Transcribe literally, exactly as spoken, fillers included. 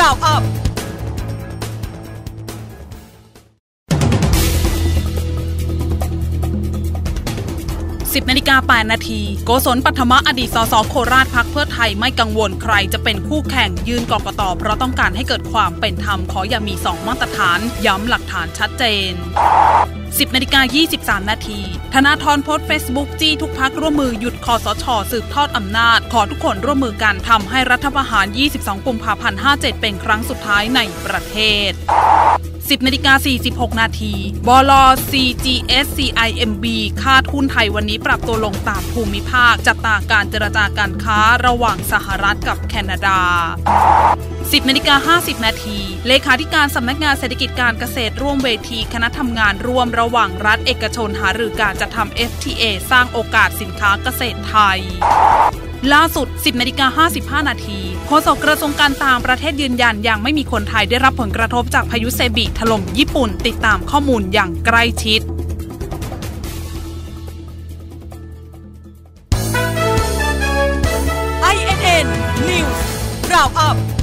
Round Upสิบนาฬิกาแปดนาทีโกศล ปัทมะอดีตสสโคราชพรรคเพื่อไทยไม่กังวลใครจะเป็นคู่แข่งยื่นกกต.เพราะต้องการให้เกิดความเป็นธรรมขออย่ามีสองมาตรฐานย้ำหลักฐานชัดเจนสิบนาฬิกายี่สิบสามนาทีธนาธรโพสต์ Facebook จี้ทุกพรรคร่วมมือหยุดคสช.สืบทอดอำนาจขอทุกคนร่วมมือกันทำให้รัฐประหารยี่สิบสองกุมภาพันธ์ห้าเจ็ดเป็นครั้งสุดท้ายในประเทศสิบนาฬิกาสี่สิบหกนาทีบล ซี จี เอส ซี ไอ เอ็ม บี คาดหุ้นไทยวันนี้ปรับตัวลงตามภูมิภาคจับตาการเจรจาการค้าระหว่างสหรัฐกับแคนาดาสิบนาฬิกาห้าสิบนาทีเลขาธิการสำนักงานเศรษฐกิจการเกษตรร่วมเวทีคณะทำงานร่วมระหว่างรัฐเอกชนหารือการจัดทำ เอฟ ที เอ สร้างโอกาสสินค้าเกษตรไทยล่าสุดสิบนาฬิกาห้าสิบห้านาทีโฆษกกระทรวงการต่างประเทศยืนยันยังไม่มีคนไทยได้รับผลกระทบจากพายุเซบิถล่มญี่ปุ่นติดตามข้อมูลอย่างใกล้ชิดไอ เอ็น เอ็น นิวส์ Round Up